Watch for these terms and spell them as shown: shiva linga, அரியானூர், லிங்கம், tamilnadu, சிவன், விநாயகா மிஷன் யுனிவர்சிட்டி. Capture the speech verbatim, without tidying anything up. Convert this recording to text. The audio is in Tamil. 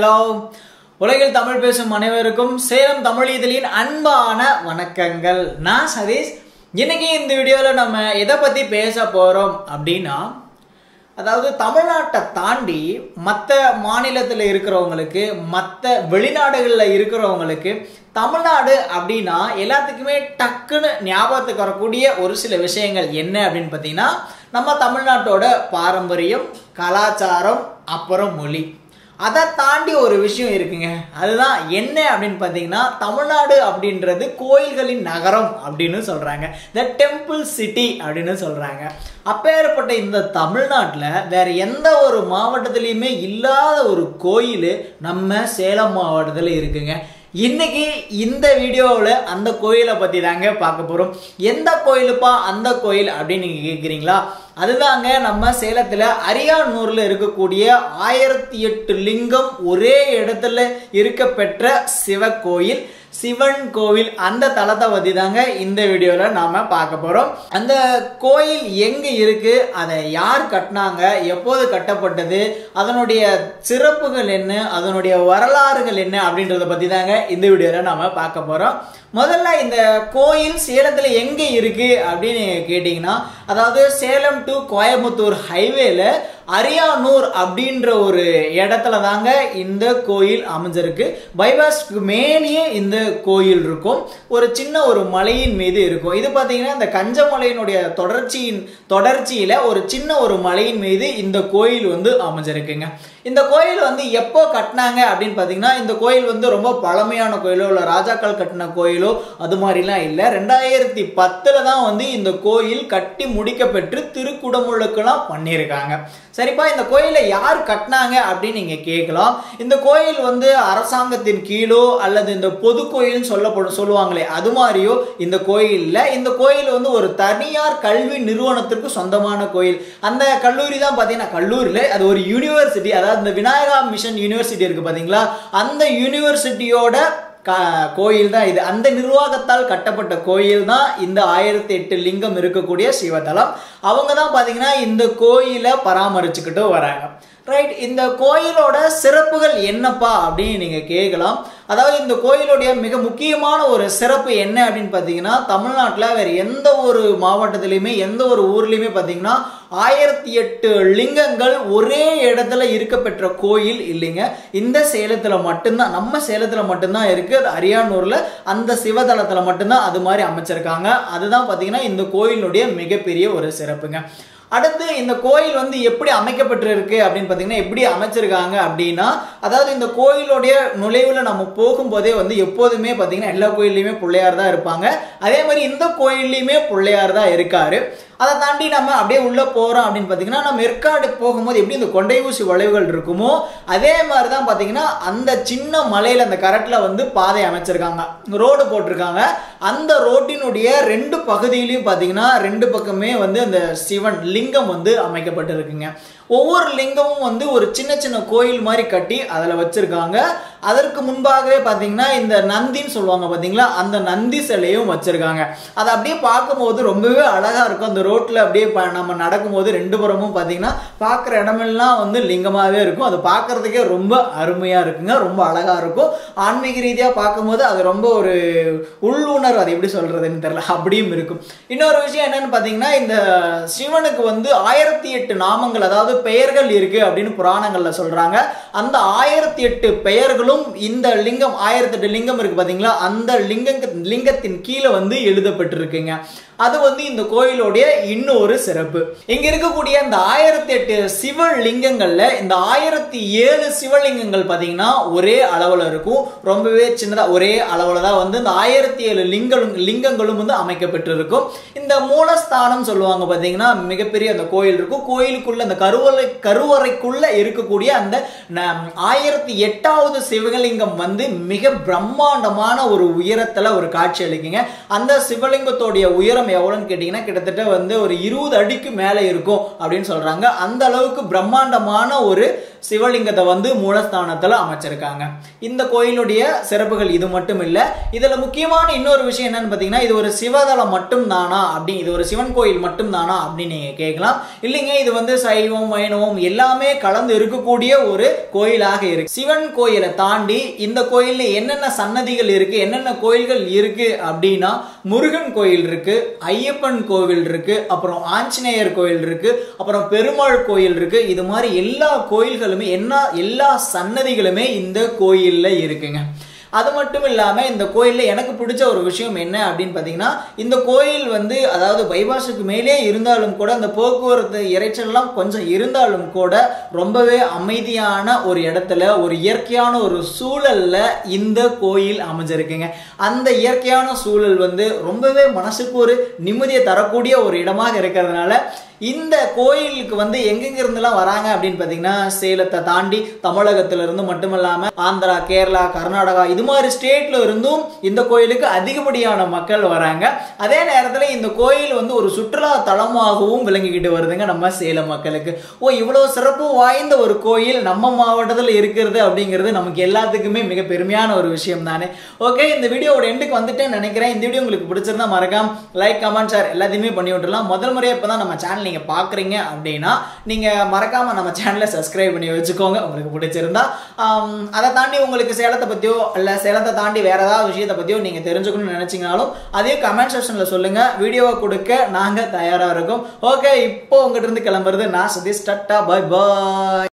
Hello. Ulagil Tamil Pesum Maneverkum, Seram Tamil Idilin, Anbana, Vanakangal, Nas Hadis, Yenaki in the video Lama, Edapati Pesa Porum, Abdina, Ada Tamilata Tandi, Mata Manilatil Irkarangalake, Mata Velinadil Irkarangalake, Tamilnadu Abdina, Elathikme Takan Nyabat Karkudia, Ursula Vishangal Yena Abdin Patina, Nama Tamilnatoda, Parambarium, Kalacharam, Upper Muli. That's தாண்டி ஒரு விஷயம் இருக்குங்க அதுதான் என்ன அப்படினு பாத்தீங்கன்னா தமிழ்நாடு அப்படின்றது கோயில்களின் நகரம் அப்படினு சொல்றாங்க the temple city அப்படினு சொல்றாங்க அப்பேர்ப்பட்ட இந்த தமிழ்நாட்டுல வேற எந்த ஒரு மாவட்டத்திலயுமே இல்லாத ஒரு கோயில் நம்ம சேலம் மாவட்டத்துல இருக்குங்க இன்னைக்கு இந்த வீடியோல அந்த கோயிலை பத்தி தாங்க பார்க்க போறோம் எந்த கோயிலுப்பா அந்த கோயில் அப்படி நீங்க கேக்குறீங்களா அதுதாங்க நம்ம சேலத்துல அரியானூர்ல இருக்கக்கூடிய ஆயிரத்து எட்டு லிங்கம் ஒரே இடத்துல இருக்க பெற்ற சிவ கோயில் சிவன் கோவில் அந்த தலத்தை பத்தி தாங்க இந்த வீடியோல நாம பார்க்க போறோம் அந்த கோயில் எங்க இருக்கு அதை யார் கட்டினாங்க எப்போது கட்டப்பட்டது அதனுடைய சிறப்புகள் என்ன அதனுடைய வரலாறுகள் என்ன அப்படின்றத பத்தி தாங்க இந்த வீடியோல நாம பார்க்க போறோம் முதல்ல இந்த கோயில் சேலத்துல எங்க இருக்கு அப்படி கேட்டிங்கனா அதாவது சேலம் டு கோயம்புத்தூர் ஹைவேல அரியானூர் அப்படின்ற ஒரு இடத்துல தாங்க இந்த கோயில் அமைஞ்சிருக்கு பைபாஸ்க்கு மேலே இந்த கோயில் இருக்கும் ஒரு சின்ன ஒரு மலையின் மீது இருக்கும் இது பாத்தீங்கன்னா இந்த கஞ்சமலையினுடைய தொடர்ச்சியின் தொடர்ச்சியில ஒரு சின்ன ஒரு மலையின் மீது இந்த கோயில் வந்து அமைஞ்சிருக்குங்க இந்த கோயில் வந்து எப்போ கட்டனாங்க அப்படினு பாத்தீங்கன்னா இந்த கோயில் வந்து ரொம்ப பழமையான கோயிலோ இல்ல ராஜாக்கள் கட்டின கோயிலோ அது மாதிரிலாம் இல்ல இரண்டாயிரத்து பத்து ல தான் வந்து இந்த கோயில் கட்டி முடிக்கப்பெற்று திருக்குடமுழுக்கலாம் பண்ணிருக்காங்க சரிப்பா இந்த கோயிலை யார் கட்டனாங்க அப்படி நீங்க கேக்கலாம் இந்த கோயில் வந்து அரசாங்கத்தின் கீழோ அல்லது இந்த பொது கோயில்னு சொல்லப்படும் சொல்வாங்களே அது மாதிரியோ இந்த கோயில் இல்ல இந்த கோயில் வந்து ஒரு தனியார் கல்வி நிறுவனத்துக்கு சொந்தமான கோயில் அந்த கல்லூரி தான் பாத்தீனா கல்லூரில அது ஒரு யுனிவர்சிட்டி அதாவது இந்த விநாயகா மிஷன் யுனிவர்சிட்டி இருக்கு பாத்தீங்களா அந்த யுனிவர்சிட்டியோட கோயில் தான் இது அந்த நிர்வாகத்தால் கட்டப்பட்ட கோயில் தான் இந்த ஆயிரத்து எட்டு லிங்கம் இருக்கக்கூடிய சிவதலம் அவங்க தான் பாத்தீங்கன்னா இந்த கோயிலை பராமரிச்சிட்டு வராங்க ரைட் இந்த கோயிலோட சிறப்புகள் என்னப்பா அப்படி நீங்க கேக்கலாம் அதாவது இந்த கோயிலோட மிக முக்கியமான ஒரு சிறப்பு என்ன அப்படினு பாத்தீங்கன்னா தமிழ்நாட்டுல வேற எந்த ஒரு மாவட்டத்திலயுமே எந்த ஒரு ஊர்லயுமே பாத்தீங்கன்னா ஆயிரத்து எட்டு லிங்கங்கள் ஒரே இடத்துல இருக்க பெற்ற கோயில் இல்லைங்க இந்த சேலத்துல மட்டும் தான் நம்ம சேலத்துல மட்டும் தான் இருக்கு அரியானூர்ல அந்த சிவதலத்துல மட்டும் தான் அது மாதிரி அமைச்சிருக்காங்க அதுதான் பாத்தீங்கன்னா இந்த கோயிலோட மிகப்பெரிய ஒரு சிறப்புங்க அடுத்து இந்த கோயில் வந்து எப்படி அமைக்கப்பட்டிருக்கு அப்படினு பாத்தீங்கன்னா எப்படி அமைச்சிருக்காங்க அப்படினா அதாவது இந்த கோயிலோட நுழைவுல நம்ம போகும்போதே வந்து எப்போதுமே பாத்தீங்கன்னா எல்லா கோயில்லையுமே புள்ளையார் தான் இருப்பாங்க அதே மாதிரி இந்த கோயில்லையுமே புள்ளையார் தான் இருக்காரு அதை தாண்டி நம்ம அப்படியே உள்ள போறோம் அப்படினு பாத்தீங்கன்னா நம்ம மெர்காடு போகும்போது எப்படி இந்த கொண்டை ஊசி வளைவுகள் இருக்குமோ அதே மாதிரி தான் பாத்தீங்கன்னா அந்த சின்ன மலையில அந்த கரெக்ட்ல வந்து பாதை அமைச்சிருக்காங்க ரோட் போட்டுருக்காங்க அந்த ரோட்டினுடைய ரெண்டு பகுதியிலயும் பாத்தீங்கன்னா ரெண்டு பக்கமே வந்து அந்த சிவன் லிங்கம் வந்து அமைக்கப்பட்டிருக்குங்க ஒவ்வொரு லிங்கமும் வந்து ஒரு சின்ன சின்ன கோயில் மாதிரி கட்டி அதல வச்சிருக்காங்க அதற்கு முன்பாகவே பாத்தீங்கன்னா இந்த நந்தின்னு சொல்வாங்க பாத்தீங்களா அந்த நந்தி சிலையும் வச்சிருக்காங்க அது அப்படியே பாக்கும்போது ரொம்பவே அழகா இருக்கும் அந்த ரோட்ல அப்படியே நம்ம நடக்கும்போது ரெண்டு புறமும் பாத்தீங்கன்னா பாக்குற இடமெல்லாம் வந்து லிங்கமாவே இருக்கும் அது பாக்குறதுக்கே ரொம்ப அருமையா இருக்குங்க ரொம்ப அழகா இருக்கும் ஆன்மீக ரீதியா பாக்கும்போது அது ரொம்ப ஒரு உள்ளுணர்வு அது எப்படி சொல்றதுன்னு தெரியல அப்படியும் இருக்கும் இன்னொரு விஷயம் என்னன்னு பாத்தீங்கன்னா இந்த சிவனுக்கு வந்து ஆயிரத்து எட்டு நாமங்கள் அதாவது பெயர்கள் இருக்கு அப்படினு புராணங்கள்ல சொல்றாங்க அந்த ஆயிரத்து எட்டு பெயர்களும் இந்த லிங்கம் ஆயிரத்து எட்டு லிங்கம் இருக்கு பாத்தீங்களா அந்த லிங்கம் லிங்கத்தின் கீழே வந்து எழுதப்பட்டிருக்குங்க அது வந்து இந்த கோயிலோட இன்னொரு சிறப்பு இங்க இருக்கக்கூடிய இந்த ஆயிரத்து எட்டு சிவ லிங்கங்கள்ல இந்த ஆயிரத்து ஏழு சிவலிங்கங்கள் பாத்தீங்கன்னா ஒரே அளவுல இருக்கும் ரொம்பவே சின்னதா ஒரே அளவுல தான் வந்து இந்த ஆயிரத்து ஏழு லிங்கங்களும் லிங்கங்களும் வந்து அமைக்கப்பட்டிருக்கும் இந்த மூலஸ்தானம் சொல்லுவாங்க பாத்தீங்கன்னா மிகப்பெரிய அந்த கோயில் இருக்கும் கோயிலுக்குள்ள அந்த கருவறை கருவறைக்குள்ள இருக்கக்கூடிய அந்த ஆயிரத்து எட்டாவது சிவலிங்கம் வந்து மிக பிரம்மாண்டமான ஒரு உயரத்துல ஒரு காட்சி அளிக்குங்க அந்த சிவலிங்கத்தோட உயரம் உயரம் எவ்வளவுன்னு கேட்டிங்கனா கிட்டத்தட்ட வந்து ஒரு இருபது அடிக்கு மேல இருக்கும் அப்படினு சொல்றாங்க அந்த அளவுக்கு பிரம்மாண்டமான ஒரு சிவலிங்கத்தை வந்து மூலஸ்தானத்துல அமைச்சிருக்காங்க இந்த கோயிலுடைய சிறப்புகள் இது மட்டும் இல்ல இதல முக்கியமான இன்னொரு விஷயம் என்னன்னு பாத்தீங்கன்னா இது ஒரு சிவதலம் மட்டும் தானா அப்படி இது ஒரு சிவன் கோயில் மட்டும் தானா அப்படி நீங்க கேக்கலாம் இல்லங்க இது வந்து சைவம் வைணவம் எல்லாமே கலந்து இருக்கக்கூடிய ஒரு கோயிலாக இருக்கு சிவன் கோயிலை தாண்டி இந்த கோயில்ல என்னென்ன சன்னதிகள் இருக்கு என்னென்ன கோயில்கள் இருக்கு அப்படினா முருகன் கோயில் இருக்கு ஐயப்பன் கோவில் இருக்கு அப்புறம் ஆஞ்சநேயர் கோயில் இருக்கு அப்புறம் பெருமாள் கோயில் இருக்கு இது மாதிரி எல்லா கோயில்கள் என்ன எல்லா சன்னதிகளுமே இந்த கோயில்ல இருக்குங்க அது மட்டும் இல்லாம இந்த கோயில்ல எனக்கு பிடிச்ச ஒரு விஷயம் என்ன அப்படினு பாத்தீங்கன்னா இந்த கோயில் வந்து அதாவது பைபாஸுக்கு மேலே இருந்தாலும் கூட அந்த போக்குவரத்து இறைச்சல்லாம் கொஞ்சம் இருந்தாலும் கூட ரொம்பவே அமைதியான ஒரு இடத்துல ஒரு இயற்கையான ஒரு சூழல்ல இந்த கோயில் அமைஞ்சிருக்குங்க அந்த இயற்கையான சூழல் வந்து ரொம்பவே மனசுக்கு ஒரு நிம்மதியை தரக்கூடிய ஒரு இடமாக இருக்கிறதுனால இந்த கோயிலுக்கு வந்து எங்கெங்க இருந்தெல்லாம் வராங்க அப்படினு பாத்தீங்கன்னா சேலத்தை தாண்டி தமிழகத்துல இருந்து மட்டும் இல்லாம ஆந்திரா கேரளா கர்நாடகா இது மாதிரி ஸ்டேட்ல இருந்தும் இந்த கோயிலுக்கு அதிகப்படியான மக்கள் வராங்க அதே நேரத்துல இந்த கோயில் வந்து ஒரு சுற்றுலா தலமாகவும் விளங்கிக்கிட்டு வருதுங்க நம்ம சேலம் மக்களுக்கு ஓ இவ்வளவு சிறப்பு வாய்ந்த ஒரு கோயில் நம்ம மாவட்டத்துல இருக்குது அப்படிங்கிறது நமக்கு எல்லாத்துக்குமே மிக பெருமையான ஒரு விஷயம் தானே ஓகே இந்த வீடியோவோட எண்டுக்கு வந்துட்டேன்னு நினைக்கிறேன் இந்த வீடியோ உங்களுக்கு பிடிச்சிருந்தா மறக்காம லைக் கமெண்ட் ஷேர் எல்லாத்தையுமே பண்ணி விட்டுலாம் முதல் முறையா இப்பதான் நம்ம சேனல் நீங்க பாக்குறீங்க அப்படினா நீங்க மறக்காம நம்ம சேனலை சப்ஸ்கிரைப் பண்ணி வெச்சுக்கோங்க உங்களுக்கு பிடிச்சிருந்தா அத தாண்டி உங்களுக்கு சேலத்தை பத்தியோ இல்ல சேலத்தை தாண்டி வேற ஏதாவது விஷயத்தை பத்தியோ நீங்க தெரிஞ்சுக்கணும்னு நினைச்சீங்கனாலும் அதே கமெண்ட் செக்ஷன்ல சொல்லுங்க வீடியோவை கொடுக்க நாங்க தயாரா இருக்கோம் ஓகே இப்போ உங்க கிட்ட இருந்து கிளம்புறது நான் சதீஷ் டாடா பை பை